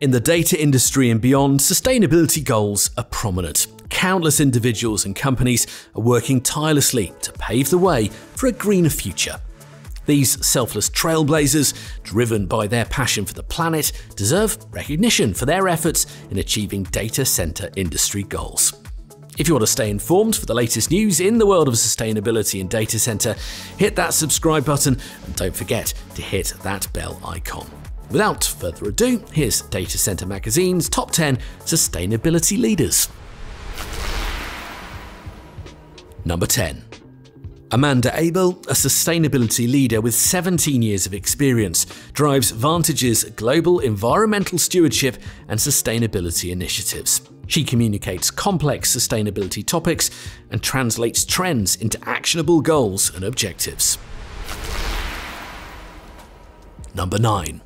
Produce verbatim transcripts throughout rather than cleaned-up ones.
In the data industry and beyond, sustainability goals are prominent. Countless individuals and companies are working tirelessly to pave the way for a greener future. These selfless trailblazers, driven by their passion for the planet, deserve recognition for their efforts in achieving data center industry goals. If you want to stay informed for the latest news in the world of sustainability and data center, hit that subscribe button and don't forget to hit that bell icon. Without further ado, here's Data Center Magazine's top ten sustainability leaders. Number ten. Amanda Abell, a sustainability leader with seventeen years of experience, drives Vantage's global environmental stewardship and sustainability initiatives. She communicates complex sustainability topics and translates trends into actionable goals and objectives. Number nine.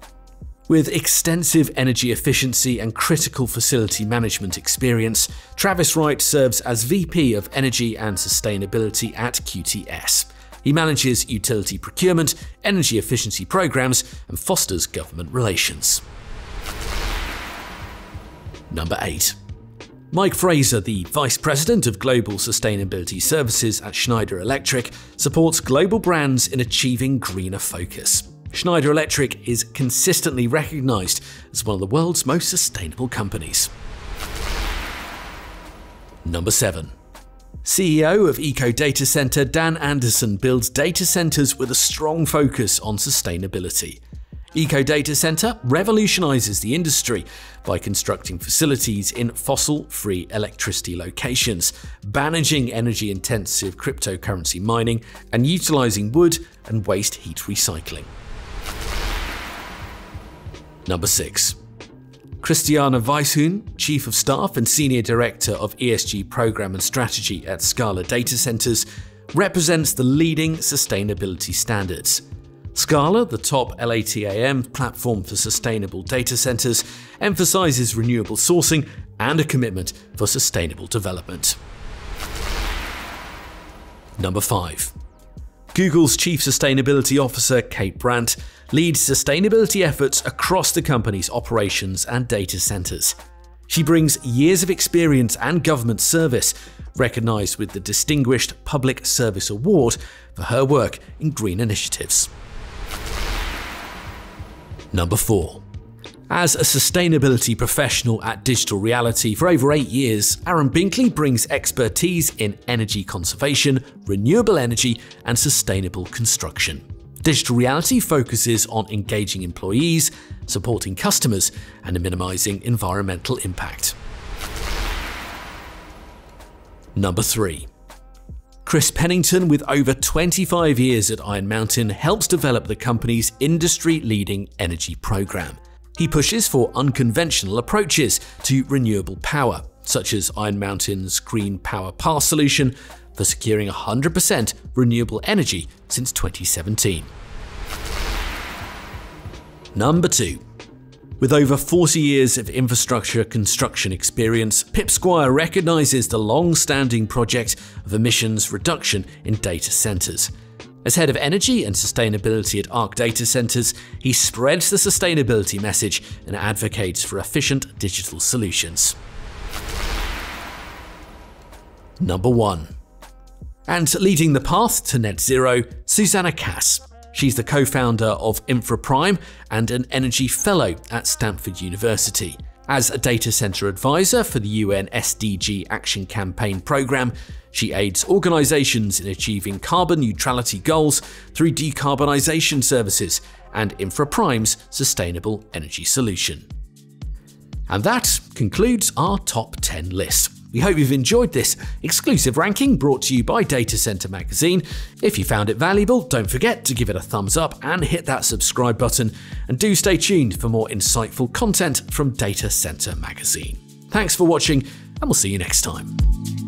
With extensive energy efficiency and critical facility management experience, Travis Wright serves as V P of Energy and Sustainability at Q T S. He manages utility procurement, energy efficiency programs, and fosters government relations. Number eight. Mike Fraser, the Vice President of Global Sustainability Services at Schneider Electric, supports global brands in achieving greener focus. Schneider Electric is consistently recognized as one of the world's most sustainable companies. Number seven. C E O of EcoData Center, Dan Andersson builds data centers with a strong focus on sustainability. EcoData Center revolutionizes the industry by constructing facilities in fossil-free electricity locations, banning energy-intensive cryptocurrency mining, and utilizing wood and waste heat recycling. Number six. Christiana Weisshuhn, Chief of Staff and Senior Director of E S G Program and Strategy at Scala Data Centers, represents the leading sustainability standards. Scala, the top L A T A M platform for sustainable data centers, emphasizes renewable sourcing and a commitment for sustainable development. Number five. Google's Chief Sustainability Officer, Kate Brandt, leads sustainability efforts across the company's operations and data centers. She brings years of experience and government service, recognized with the Distinguished Public Service Award for her work in green initiatives. Number four. As a sustainability professional at Digital Realty for over eight years, Aaron Binkley brings expertise in energy conservation, renewable energy, and sustainable construction. Digital Realty focuses on engaging employees, supporting customers, and minimizing environmental impact. Number three. Chris Pennington, with over twenty-five years at Iron Mountain, helps develop the company's industry-leading energy program. He pushes for unconventional approaches to renewable power, such as Iron Mountain's Green Power Pass solution for securing one hundred percent renewable energy since twenty seventeen. Number two. With over forty years of infrastructure construction experience, Pip Squire recognizes the long-standing project of emissions reduction in data centers. As head of energy and sustainability at Ark Data Centers, he spreads the sustainability message and advocates for efficient digital solutions. Number one. And leading the path to net zero, Susanna Kass. She's the co-founder of InfraPrime and an energy fellow at Stanford University. As a data center advisor for the U N S D G Action Campaign program, she aids organizations in achieving carbon neutrality goals through decarbonization services and InfraPrime's sustainable energy solution. And that concludes our top ten list. We hope you've enjoyed this exclusive ranking brought to you by Data Center Magazine. If you found it valuable, don't forget to give it a thumbs up and hit that subscribe button. And do stay tuned for more insightful content from Data Center Magazine. Thanks for watching, and we'll see you next time.